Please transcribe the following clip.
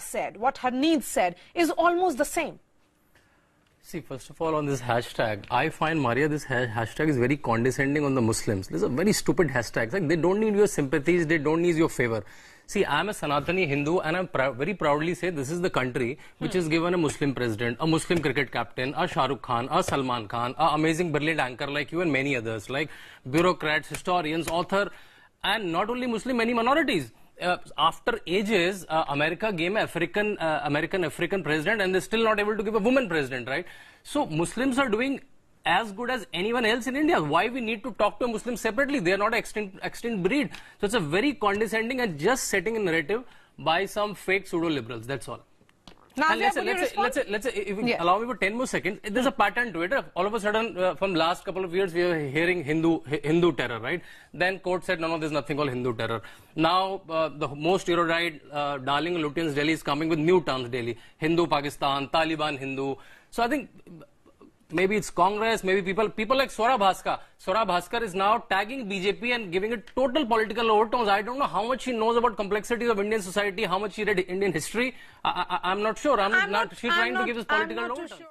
said, what Harneet said, is almost the same. See, first of all, on this hashtag, I find, Maria, this hashtag is very condescending on the Muslims. This is a very stupid hashtag. Like, they don't need your sympathies, they don't need your favor. See, I'm a Sanatani Hindu and I very proudly say this is the country which has given a Muslim president, a Muslim cricket captain, a Shahrukh Khan, a Salman Khan, an amazing brilliant anchor like you and many others, like bureaucrats, historians, author, and not only Muslim, many minorities. After ages, America gave African president, and they're still not able to give a woman president, right? So Muslims are doing as good as anyone else in India. Why we need to talk to a Muslim separately? They are not extinct breed. So it's a very condescending and just setting a narrative by some fake pseudo-liberals, that's all. Now, let's say, if you allow me for 10 more seconds, there's a pattern to it. All of a sudden, from last couple of years, we were hearing Hindu terror, right? Then court said, no, there's nothing called Hindu terror. Now, the most erudite, darling Lutyens Delhi is coming with new terms daily. Hindu Pakistan, Taliban Hindu. So I think maybe it's Congress, maybe people like Swara Bhaskar. Swara Bhaskar is now tagging BJP and giving it total political overtones. I don't know how much she knows about complexities of Indian society, how much she read Indian history. I'm not sure. She's trying to give this political overtone. Sure.